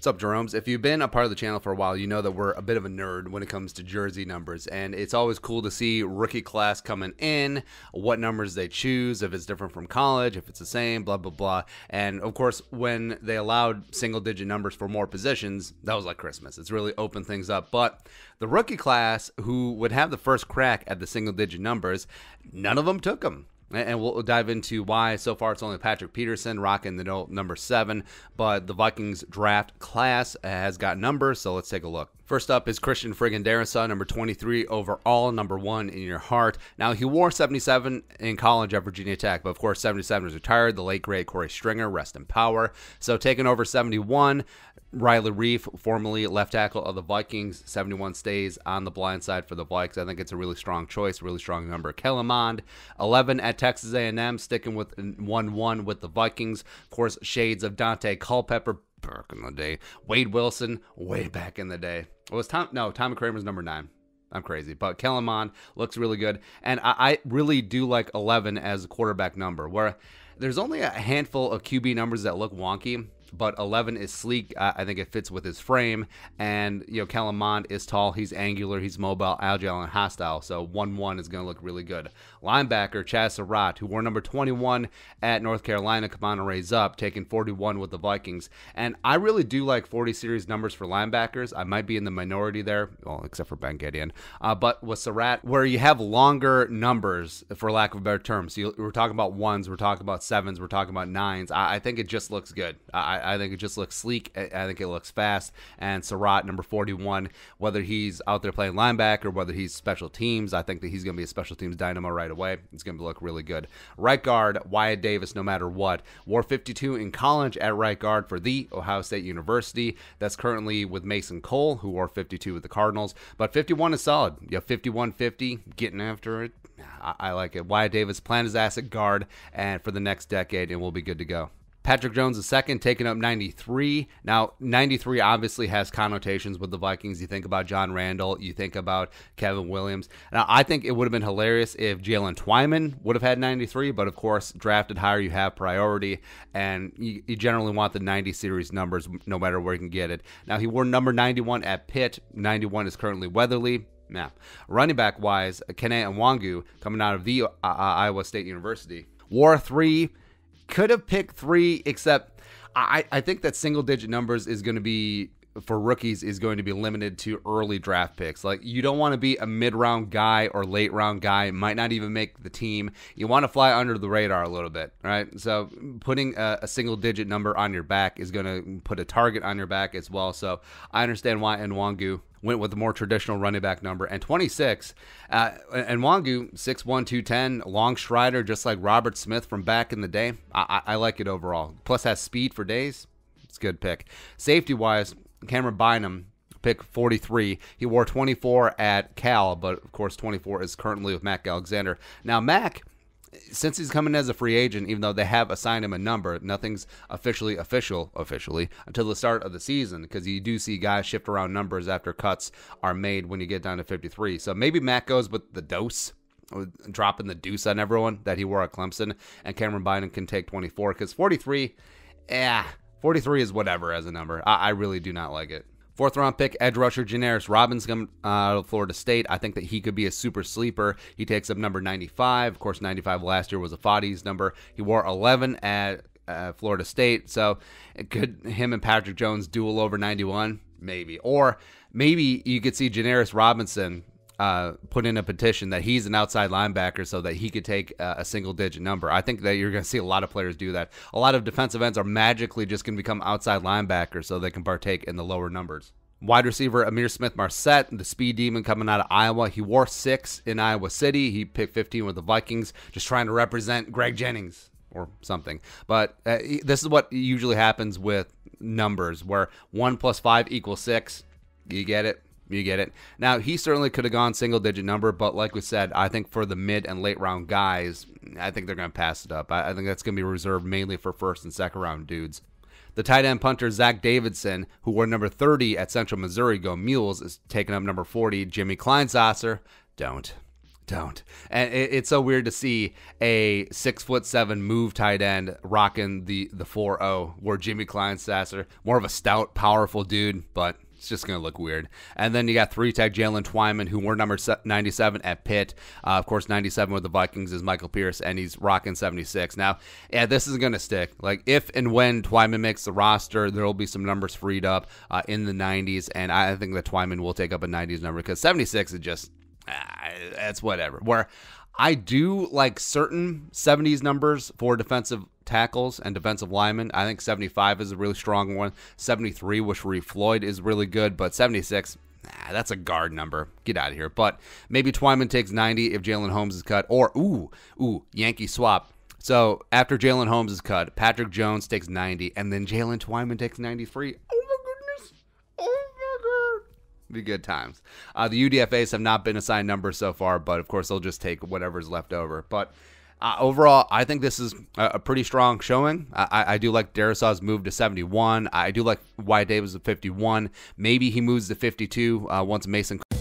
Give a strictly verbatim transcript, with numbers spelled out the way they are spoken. What's up, Jeromes? If you've been a part of the channel for a while, you know that we're a bit of a nerd when it comes to jersey numbers, and it's always cool to see rookie class coming in, what numbers they choose, if it's different from college, if it's the same, blah, blah, blah. And of course, when they allowed single-digit numbers for more positions, that was like Christmas. It's really opened things up. But the rookie class who would have the first crack at the single-digit numbers, none of them took them. And we'll dive into why. So far, it's only Patrick Peterson rocking the number seven, but the Vikings draft class has got numbers, so let's take a look. First up is Christian friggin' Darrisaw, number twenty-three overall, number one in your heart. Now, he wore seventy-seven in college at Virginia Tech, but of course, seventy-seven was retired. The late, great Corey Stringer, rest in power. So taking over seventy-one, Riley Reiff, formerly left tackle of the Vikings. seventy-one stays on the blind side for the Vikes. I think it's a really strong choice, really strong number. Kellen Mond, eleven at Texas A and M, sticking with one one with the Vikings. Of course, shades of Dante Culpepper, back in the day. Wade Wilson, way back in the day. It was Tom, no, Tom Kramer's number nine. I'm crazy, but Kellen Mond looks really good. And I, I really do like eleven as a quarterback number, where there's only a handful of Q B numbers that look wonky, but eleven is sleek. I, I think it fits with his frame. And, you know, Kellen Mond is tall. He's angular. He's mobile, agile, and hostile. So one one is going to look really good. Linebacker Chaz Surratt, who wore number twenty-one at North Carolina, Kamana Rays up, taking forty-one with the Vikings. And I really do like forty series numbers for linebackers. I might be in the minority there, well, except for Ben Gideon. Uh, but with Surratt, where you have longer numbers, for lack of a better term. So you, we're talking about ones, we're talking about sevens, we're talking about nines. I, I think it just looks good. I, I think it just looks sleek. I, I think it looks fast. And Surratt, number forty-one, whether he's out there playing linebacker, whether he's special teams, I think that he's going to be a special teams dynamo right away. It's going to look really good. Right guard, Wyatt Davis, no matter what. Wore fifty-two in college at right guard for the Ohio State University. That's currently with Mason Cole, who wore fifty-two with the Cardinals. But fifty-one is solid. You have fifty-one fifty, getting after it. I, I like it. Wyatt Davis, plan his ass at guard and for the next decade, and we'll be good to go. Patrick Jones the second taking up ninety-three. Now, ninety-three obviously has connotations with the Vikings. You think about John Randall. You think about Kevin Williams. Now, I think it would have been hilarious if Jaylen Twyman would have had ninety-three, but of course, drafted higher, you have priority, and you, you generally want the ninety series numbers no matter where you can get it. Now, he wore number ninety-one at Pitt. ninety-one is currently Weatherly. Now, running back-wise, Kene Nwangwu, coming out of the uh, Iowa State University, wore three. Could have picked three, except I, I think that single-digit numbers is going to be, for rookies, is going to be limited to early draft picks. Like, you don't want to be a mid-round guy or late-round guy. Might not even make the team. You want to fly under the radar a little bit, right? So putting a, a single-digit number on your back is going to put a target on your back as well. So I understand why Nwangwu went with the more traditional running back number. And twenty-six, uh, and Nwangwu, six one, two ten, long strider, just like Robert Smith from back in the day. I, I like it overall. Plus has speed for days. It's a good pick. Safety-wise, Cameron Bynum, pick forty-three. He wore twenty-four at Cal, but of course twenty-four is currently with Mack Alexander. Now, Mack, since he's coming as a free agent, even though they have assigned him a number, nothing's officially official officially until the start of the season, because you do see guys shift around numbers after cuts are made when you get down to fifty-three. So maybe Matt goes with the dose, dropping the deuce on everyone that he wore at Clemson, and Cameron Bynum can take twenty-four, because forty-three, yeah, forty-three is whatever as a number. I, I really do not like it. Fourth round pick, edge rusher Janarius Robinson uh, out of Florida State. I think that he could be a super sleeper. He takes up number ninety-five. Of course, ninety-five last year was a Fadi's number. He wore eleven at uh, Florida State. So could him and Patrick Jones duel over ninety-one? Maybe. Or maybe you could see Janarius Robinson Uh, put in a petition that he's an outside linebacker so that he could take uh, a single-digit number. I think that you're going to see a lot of players do that. A lot of defensive ends are magically just going to become outside linebackers so they can partake in the lower numbers. Wide receiver Ihmir Smith-Marsette, the speed demon coming out of Iowa. He wore six in Iowa City. He picked fifteen with the Vikings, just trying to represent Greg Jennings or something. But uh, this is what usually happens with numbers, where one plus five equals six. You get it? You get it. Now, he certainly could have gone single-digit number, but like we said, I think for the mid and late-round guys, I think they're going to pass it up. I, I think that's going to be reserved mainly for first- and second-round dudes. The tight end punter Zach Davidson, who wore number thirty at Central Missouri, go Mules, is taking up number forty. Jimmy Kleinsasser, don't. don't. And it, it's so weird to see a six foot seven move tight end rocking the the four O, where Jimmy Kleinsasser, more of a stout, powerful dude, but it's just going to look weird. And then you got three-tech Jaylen Twyman, who wore number ninety-seven at Pitt. Uh, of course, ninety-seven with the Vikings is Michael Pierce, and he's rocking seventy-six. Now, yeah, this is going to stick. Like, if and when Twyman makes the roster, there will be some numbers freed up uh, in the nineties, and I think that Twyman will take up a nineties number, because seventy-six is just, ah, that's whatever. Where I do like certain seventies numbers for defensive tackles and defensive linemen. I think seventy-five is a really strong one. seventy-three, which Reeve Floyd is really good, but seventy-six, nah, that's a guard number. Get out of here. But maybe Twyman takes ninety if Jaylen Holmes is cut, or ooh, ooh, Yankee swap. So after Jaylen Holmes is cut, Patrick Jones takes ninety, and then Jaylen Twyman takes ninety-three. Oh my goodness! Oh my god! Be good times. Uh, the U D F As have not been assigned numbers so far, but of course they'll just take whatever's left over. But Uh, overall, I think this is a, a pretty strong showing. I, I do like Darrisaw's move to seventy-one. I do like Wyatt Davis at fifty-one. Maybe he moves to fifty-two uh, once Mason Cole